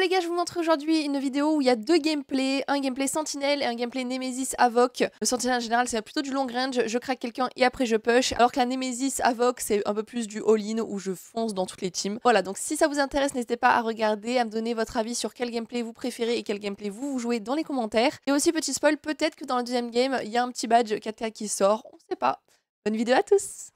les gars, je vous montre aujourd'hui une vidéo où il y a deux gameplays, un gameplay Sentinel et un gameplay Nemesis Avoc. Le Sentinel en général c'est plutôt du long range, je craque quelqu'un et après je push, alors que la Nemesis Avoc c'est un peu plus du all-in où je fonce dans toutes les teams. Voilà, donc si ça vous intéresse, n'hésitez pas à regarder, à me donner votre avis sur quel gameplay vous préférez et quel gameplay vous jouez dans les commentaires. Et aussi petit spoil, peut-être que dans le deuxième game, il y a un petit badge 4K qui sort, on sait pas. Bonne vidéo à tous.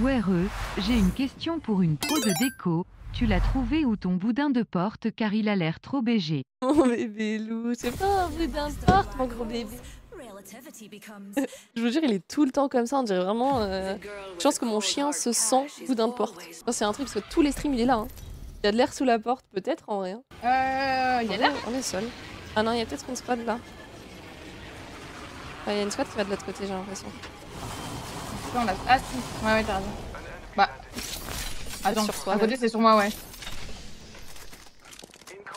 Ouais, j'ai une question pour une pro de déco. Tu l'as trouvé où ton boudin de porte car il a l'air trop bégé? Mon bébé loup, c'est pas un boudin de porte, mon gros bébé. Je vous jure, il est tout le temps comme ça, on dirait vraiment... Je pense que mon chien se sent boudin de porte. C'est un truc, parce que tous les streams, il est là. Hein. Il y a de l'air sous la porte, peut-être, en vrai. Il y a l'air. On est seul. Ah non, il y a peut-être une squad là. Enfin, il y a une squad qui va de l'autre côté, j'ai l'impression. Ah si, ouais, t'as raison. Bah... Attends, sur toi, à côté c'est sur moi, ouais.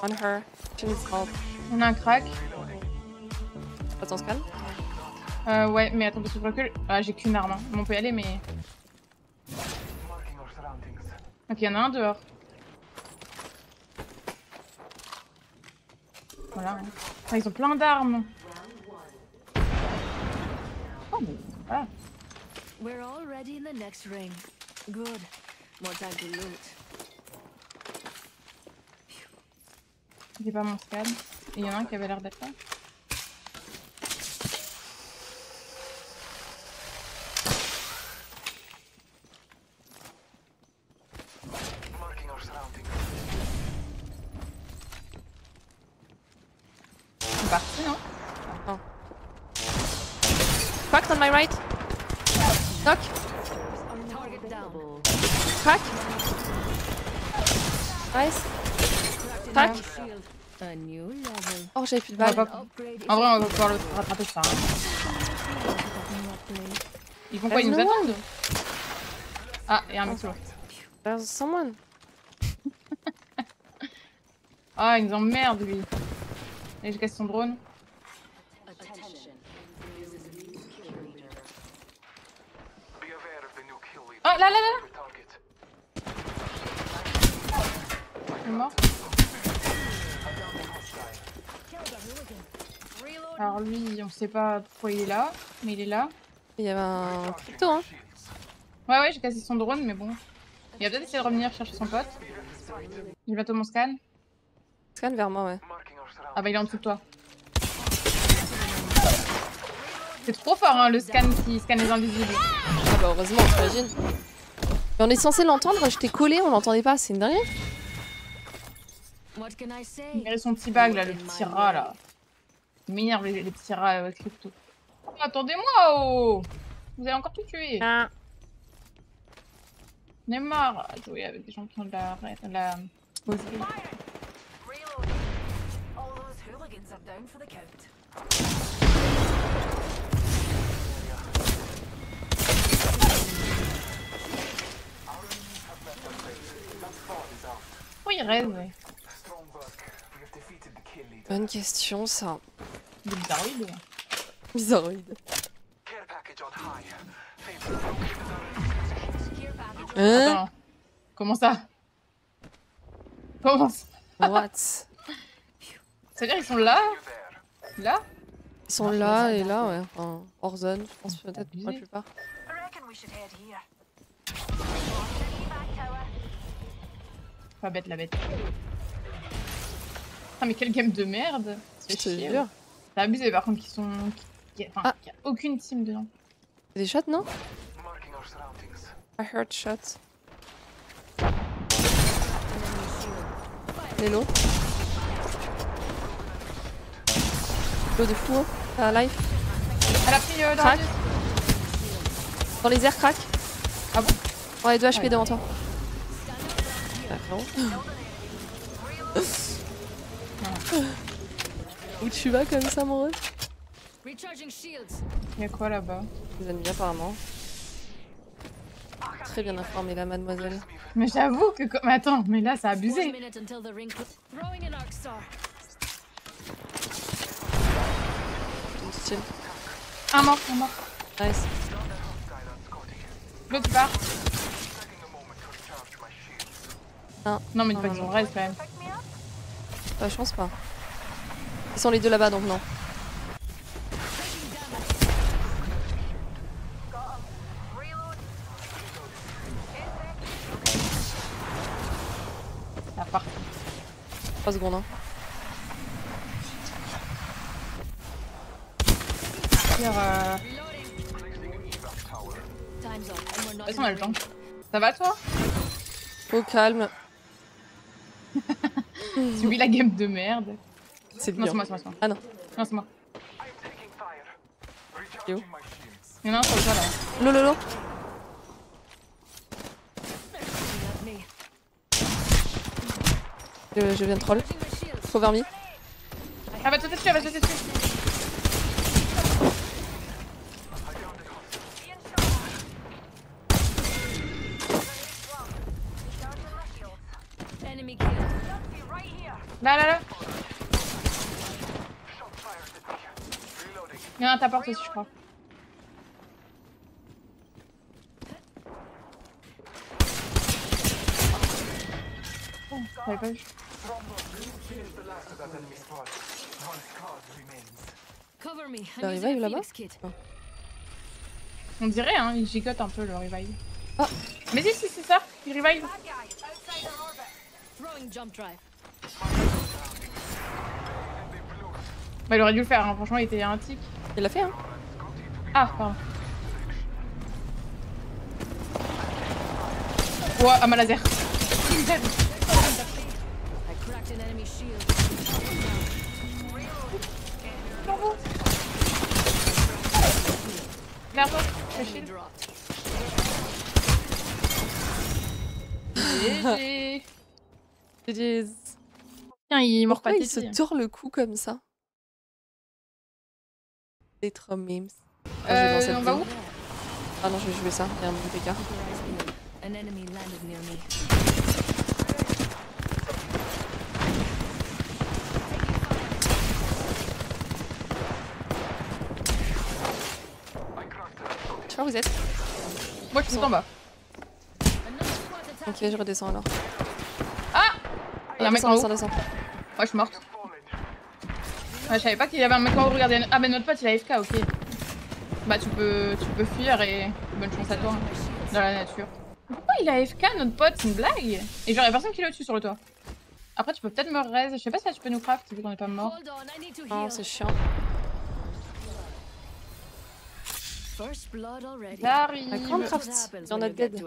On her. She needs help. On a un crack. Attends, se calme. Ouais, mais attends, parce que je recule. Ah, j'ai qu'une arme. On peut y aller, mais. Ok, y'en a un dehors. Voilà. Ah, ils ont plein d'armes. Oh, mais voilà. We're already in the next ring. Good. More time to loot. J'ai pas mon scan. Il y en a un qui avait l'air d'être là. C'est parti, non? Non. Cracked on my right. Knock. Crack. Nice. Crack. Oh, j'avais plus de balles. En vrai, on va pouvoir le rattraper ça. Ils font quoi? Ils nous attendent? Ah, il y a un mec sur l'autre. There's someone. Ah, il nous emmerde lui. Allez, je casse son drone. Oh, là, là, là. Mort. Alors lui, on sait pas pourquoi il est là, mais il est là. Il y avait un crypto, hein. Ouais, ouais, j'ai cassé son drone, mais bon. Il a peut-être essayé de revenir chercher son pote. J'ai bientôt mon scan. Scan vers moi, ouais. Ah bah il est en dessous de toi. C'est trop fort, hein, le scan qui scanne les invisibles. Ah bah heureusement, t'imagines. Mais on est censé l'entendre, j'étais collé, on l'entendait pas, c'est une dinguerie. Il a son petit bag là, le petit rat là. Il m'énerve les petits rats avec crypto. Oh, attendez-moi, oh! Vous allez encore tout tuer! Ah. On est marre à jouer avec des gens qui ont de la. Oh, il rêve, ouais. Bonne question, ça. Bizarroïde. Bizarroïde. Hein? Comment ça? Comment ça? What? C'est-à-dire qu'ils sont là? Là? Ils sont là et là, ouais. Enfin, hors zone, je pense peut-être pour la plupart. Pas bête la bête. Ah mais quel game de merde! C'est chiant. T'as abusé par contre qu'ils sont... Enfin, qu'il y a aucune team dedans. Des shots, non? I heard shots. Lélo. Lélo de fou, t'as life. Elle a pris dans crack. Dans les airs, crack. Ah bon? On a les deux HP devant toi. Ah, où tu vas comme ça, mon ref? Y'a quoi là-bas? Des ennemis apparemment. Très bien informée la mademoiselle. Mais j'avoue que... Mais attends, mais là ça a abusé. Un mort, un mort. Nice. L'autre part. Non mais ils ont reste quand même. Je pense pas. Ils sont les deux là-bas donc non. Ah, parfait. 3 secondes hein. Est-ce qu'on a le temps? Ça va toi? Au calme. Tu oublies la game de merde. C'est moi, c'est moi. Ah non. Non, c'est moi. Yo. Il y en a un sur le toit là. Lololo. Je viens de troll. Cover me. Ah bah tu dessus, va sauter dessus. Là, là, là. Il y en a un à ta porte aussi, je crois. Oh, j'avais pas vu. Le revive là-bas? On dirait, hein, il gigote un peu le revive. Oh. Mais si, si, c'est ça, il revive. Bah, il aurait dû le faire, hein. Franchement, il était un tic. Il l'a fait, hein. Ah, pardon. Ouah, à ma laser. Merde, je shield. GG. GG. Tiens, il mord pas. Pourquoi il se tord le cou comme ça? Des trop memes. On va où? Ah non, je vais jouer ça, il y a un petit écart. Tu vois où vous êtes? Moi je suis en bas. Ok, je redescends alors. Ah! Il y a un mec en haut. Moi je suis morte. Ah, je savais pas qu'il y avait un mec en haut, regardez. Ah, mais notre pote il a AFK, ok. Bah, tu peux fuir et bonne chance à toi hein, dans la nature. Pourquoi il a AFK, notre pote? C'est une blague? Et genre, y'a personne qui l'a au-dessus sur le toit. Après, tu peux peut-être me raise. Je sais pas si là, tu peux nous craft vu qu'on est pas mort. Oh, c'est chiant. J'arrive. La grande craft. Y'en a dead.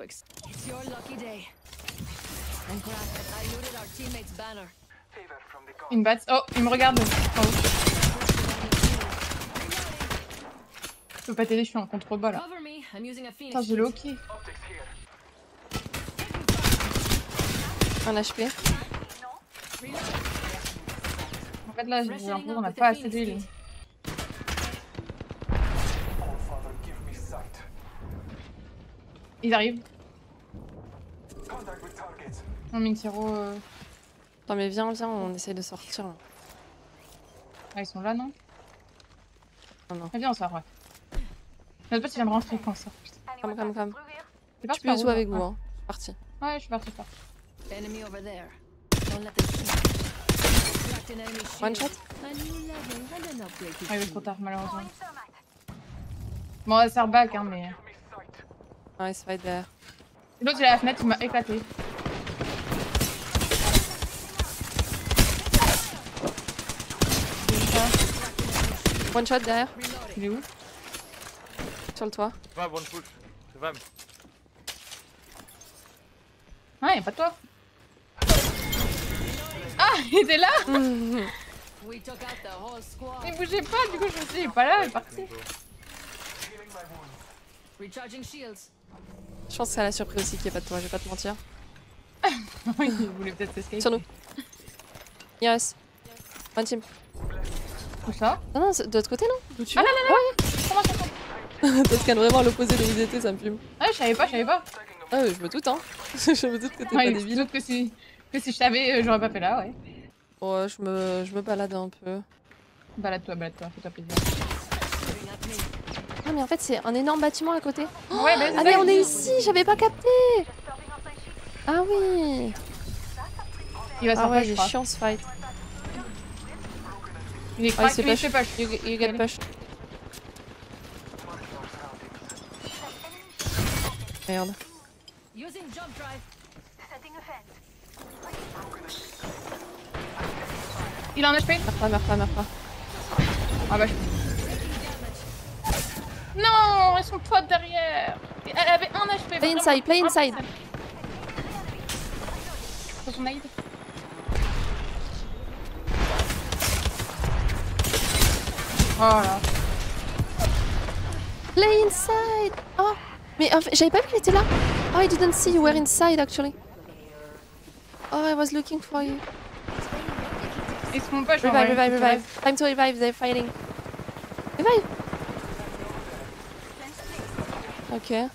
Une batte. Oh, il me regarde. Oh. Je peux pas t'aider, je suis en contre-bas là. Putain, j'ai loqué. Un HP. En fait, là, j'ai un peu, on n'a pas assez d'huile. Ils arrivent. On met une tiro. Non mais viens, viens, on essaye de sortir là. Ah ils sont là non? Non non. Ah, viens on sort, ouais. Notre pote il aimerait rentrer quand on sort. Calme, calme, calme. Je peux jouer avec vous hein, parti. Ouais je suis parti, parti. One shot. Ah il est trop tard malheureusement. Bon on va se faire back hein mais... Ouais c'est fight derrière. L'autre il est à la fenêtre, il m'a éclaté. One shot derrière. Il est où? Sur le toit. Ouais, one push. C'est vrai. Ah, y'a pas de toit. Ah, il était là. Il bougeait pas, du coup je me suis dit, il est pas là, il est parti. Je pense que ça l'a surpris aussi qu'il n'y ait pas de toit, je vais pas te mentir. Il voulait peut-être s'escaper. Sur nous. Yes. One team. Où ça? Ah non, de l'autre côté non? D'où tu vas? Ah là là là là! T'as scanné vraiment à l'opposé de où ils étaient, ça me fume. Ah, je savais pas, je savais pas. Ah, je me doute, hein. Je me doute que t'es pas débile. Que si je savais, j'aurais pas fait là, ouais. Ouais, je me balade un peu. Balade-toi, fais-toi plaisir. Non, mais en fait, c'est un énorme bâtiment à côté. Ouais, bah, ah, mais on est ici, j'avais pas capté! Ah oui! Il va s'en faire, je crois. Ah ouais, j'ai chiant ce fight. You get push. You get pushed. Merde. Il a un HP. Meurs pas. Ah bah je... Non, ils sont potes derrière. Elle avait un HP. Play inside. Faut son aide. Voilà. Play inside. Oh. Mais en fait, j'avais pas vu qu'il était là. Oh, I didn't see you were inside actually. Oh, I was looking for you. Ils se font pas, je revive. Time to revive, they're fighting. Revive! Ok. Ouais,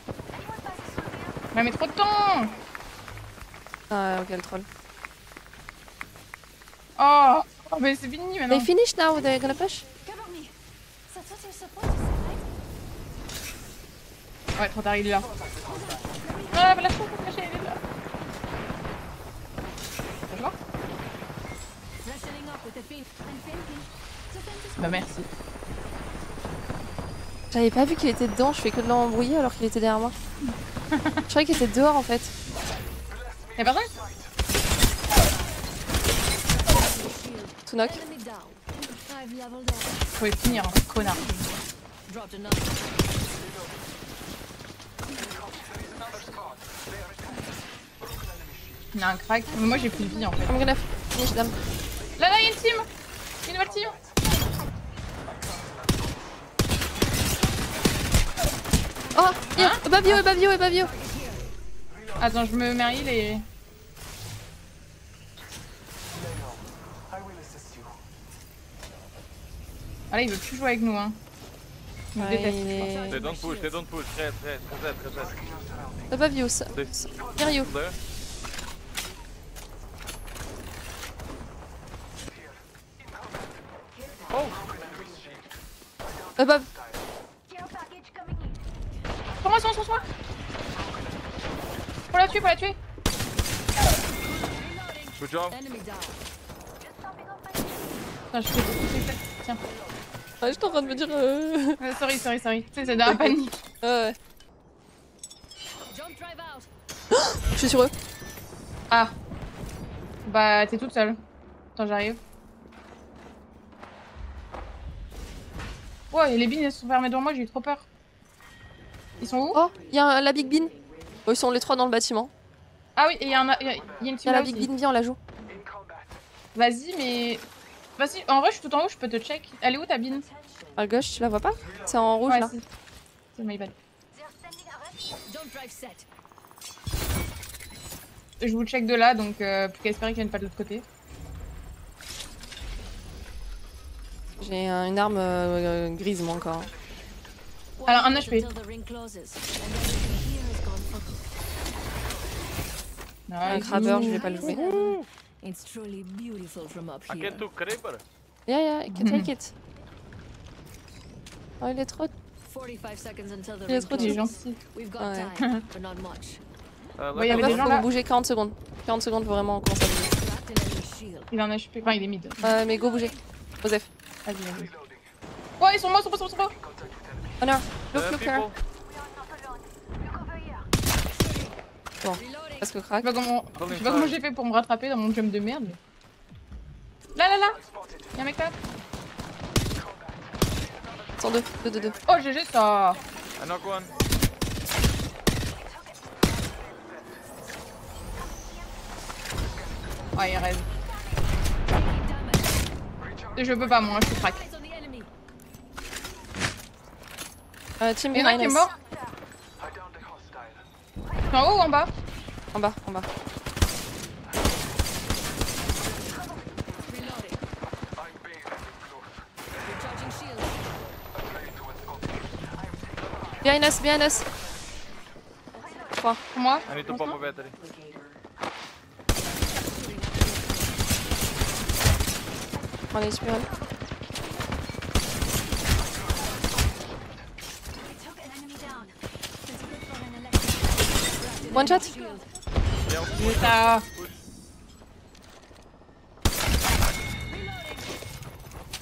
mais trop de temps! Ah, ok, le troll. Oh! Oh mais c'est fini maintenant! They finished now, they're gonna push? Ouais, trop tard, il est là. Ah, bah la chance de cacher, il est là. Bonjour. Bah merci. J'avais pas vu qu'il était dedans, je fais que de l'embrouiller alors qu'il était derrière moi. Je croyais qu'il était dehors en fait. Y'a personne ? Tout knock. Faut les finir, hein, connard. Il a un crack, mais moi j'ai plus de vie en fait. I'm gonna finish them. Là, y'a une team! Une nouvelle team! Oh! Hein? Above you! Attends, je me mets il et... Ah là, il veut plus jouer avec nous, hein. Il nous déteste. They don't push. Très. Above you, near you. Oh. Above. Sur moi. Faut la tuer. Good job. Attends, je fais... Tiens. Ah, j'étais en train de me dire... Sorry. Tu sais, c'est dans la panique. Ouais. Je suis sur eux. Ah. Bah, t'es toute seule. Attends, j'arrive. Ouais, et les bins elles se sont fermées devant moi, j'ai eu trop peur. Ils sont où? Oh, y'a la big bin. Oh, ils sont les trois dans le bâtiment. Ah oui, et y'a une team là aussi. La big bin, viens, on la joue. Vas-y, mais... Vas-y, en vrai, je suis tout en haut, je peux te check. Elle est où ta bin? À gauche, tu la vois pas? C'est en rouge, ouais, là. C'est my bad. Je vous check de là, donc plus qu'à espérer qu'il y en ait pas de l'autre côté. J'ai une arme grise, moi, encore. Alors, un HP. Un crabber, je vais pas le jouer. It's truly beautiful from up here. I can do crabber. Yeah, I can take it. Oh, il est trop... Il est trop gentil. Ouais, il y avait des gens là. Bouger 40 secondes. 40 secondes, vraiment, on commence à bouger. Il a un HP, enfin, il est mid. Mais go, bouger. Joseph. Vas-y. Ouais, ils sont morts, ils sont morts. Oh non, look. Bon, parce que crack. Je sais pas comment j'ai fait pour me rattraper dans mon jump de merde. Là. Y'a un mec là. 102, 2. Oh, GG ça. Oh, il rêve. Je peux pas, moi, je suis crack. Il y en a qui est mort. En haut ou en bas? En bas. Behind us. 3. Pour moi. On est super. One shot. Putain.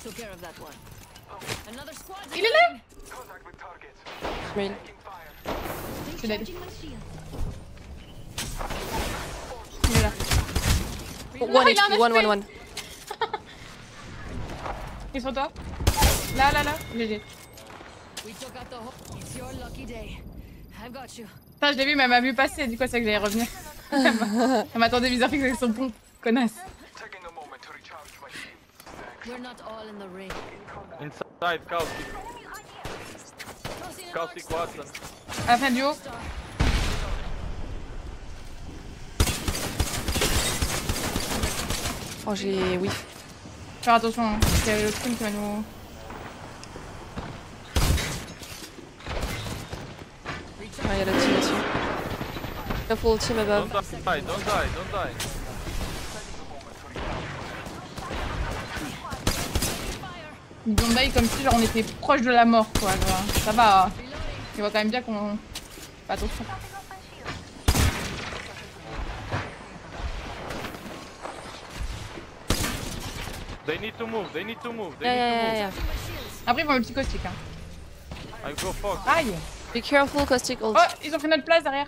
Il est là. Oui. Je suis dead. Il est là. Oh, non, one. Ils sont toi. Là. GG. Putain, je l'ai vu, mais elle m'a vu passer, du coup, c'est que j'allais revenir. Elle m'attendait bizarre avec son pompe, connasse. Inside, Caustique, what? À la fin du haut. Oh, j'ai. Oui. Faire attention, hein, parce qu'il y avait l'autre team qui va nous. Ah, il y a la team là-dessus. Careful team above. Ils ont bail comme si genre on était proche de la mort quoi. Genre. Ça va. Tu vois quand même bien qu'on. Pas attention. They need to move. Après ils vont le petit Caustique hein. Aïe. Be careful Caustique old. Oh ils ont pris notre place derrière.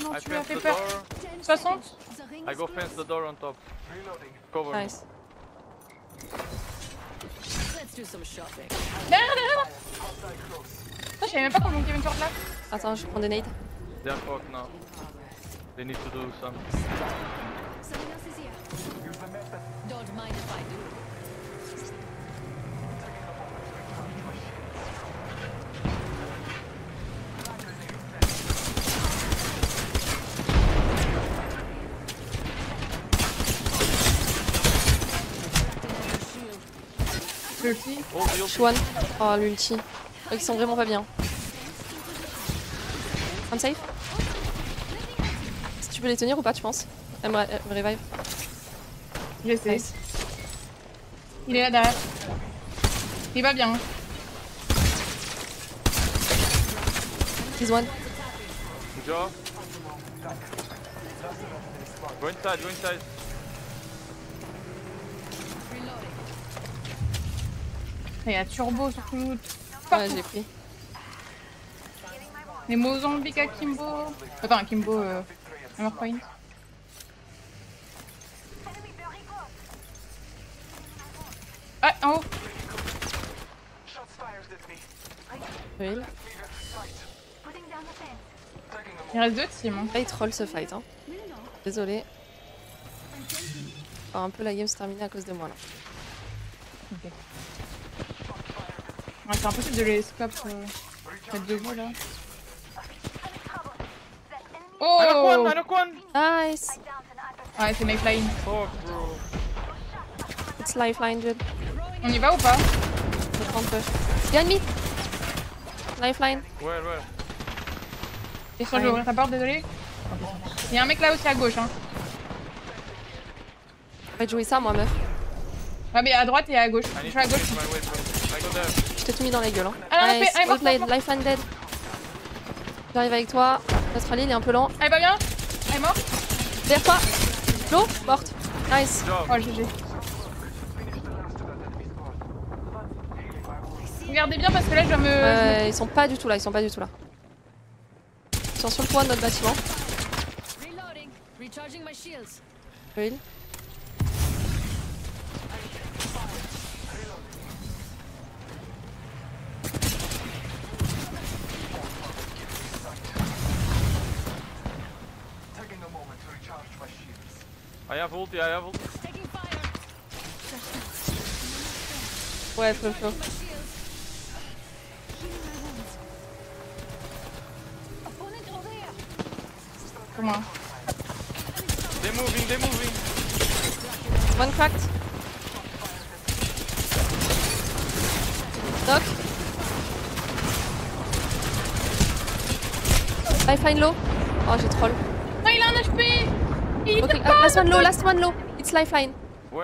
Non tu m'as fait peur. 60. I go fence the door on top. Cover. Nice. Derrière. Je savais même pas comment il y avait une porte là. Attends je prends des nades. They are fucked now. They need to do something. Don't mind if I do. L'ulti. Chouan. Oh l'ulti. Ils sont vraiment pas bien. I'm safe. Tu peux les tenir ou pas tu penses? Elle me revive. J'essaie. Nice. Il est là derrière. Il va bien. He's one. Good job. Go inside. Il y a turbo sur tout. Ouais, j'ai pris. Les Mozambiques Akimbo. Attends, Akimbo. I'm off point. Ah, en haut. Oui. Il reste deux teams. Là, il troll ce fight. Hein. Désolé. Enfin, un peu la game se terminait à cause de moi là. Ok. Ouais, c'est impossible de les scope. Mettre deux mots là. Oh! I knock one! Nice! Ouais, c'est Mayflame. Fuck, bro. It's Lifeline, dude. On y va ou pas? Je prends push. Behind me! Lifeline. Ouais. Je vais ouvrir ta porte, désolé. Y'a un mec là aussi à gauche, hein. Je vais jouer ça, moi, meuf. Ouais, mais à droite et à gauche. Je suis à gauche. Je t'ai tout mis dans la gueule, hein. Ah, nice. Lifeline dead. J'arrive avec toi. Notre rallye il est un peu lent. Elle va bien. Elle est morte. Derrière toi. L'eau morte. Nice. Oh GG. Regardez bien parce que là je dois me... ils sont pas du tout là, Ils sont sur le point de notre bâtiment. Oui. I have ult. Ouais, faut. Comment? They're moving. One cracked. Knock. I find low. Oh, j'ai troll. Oh, il a un HP. Okay, last one low. It's Lifeline.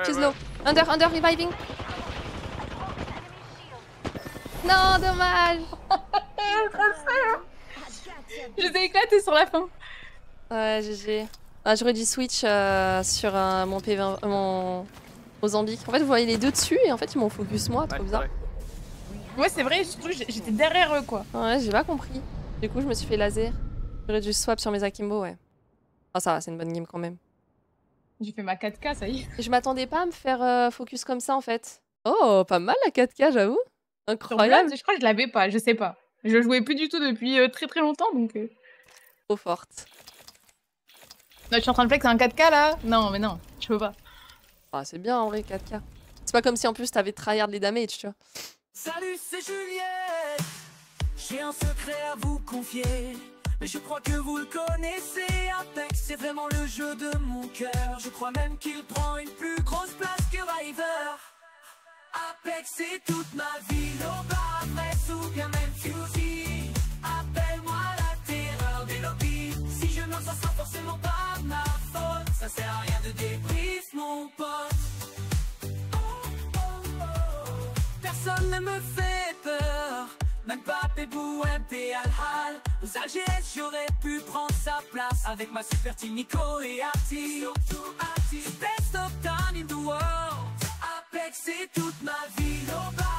She's low. Under reviving. Non, dommage. Je les ai éclatés sur la fin. Ouais, GG. Ah, j'aurais dû switch sur mon P20, mon Mozambique. En fait, vous voyez les deux dessus et en fait, ils m'ont focus moi, trop bizarre. Ouais, c'est vrai, surtout j'étais derrière eux quoi. Ouais, j'ai pas compris. Du coup, je me suis fait laser. J'aurais dû swap sur mes Akimbo, ouais. Ah, ça va, c'est une bonne game quand même. J'ai fait ma 4K, ça y est. Je m'attendais pas à me faire focus comme ça en fait. Oh, pas mal la 4K, j'avoue. Incroyable. Blade, je crois que je l'avais pas, je sais pas. Je jouais plus du tout depuis très très longtemps donc. Trop forte. Non, je suis en train de flex un 4K là. Non, mais non, je peux pas. Ah, c'est bien en vrai, 4K. C'est pas comme si en plus t'avais tryhard les damages, tu vois. Salut, c'est Juliette. J'ai un secret à vous confier. Mais je crois que vous le connaissez. Apex, c'est vraiment le jeu de mon cœur. Je crois même qu'il prend une plus grosse place que River. Apex, c'est toute ma vie. L'Oba, Brest ou bien même Fusey. Appelle-moi la terreur des lobbies. Si je m'en sors, c'est forcément pas ma faute. Ça sert à rien de débrief, mon pote. Oh, oh, oh. Personne ne me fait peur. Même pas Pébou, MP Alhal. Aux AGS, j'aurais pu prendre sa place. Avec ma super team Nico et Hattie. Surtout Hattie. Best of time in the world. Apex, c'est toute ma vie.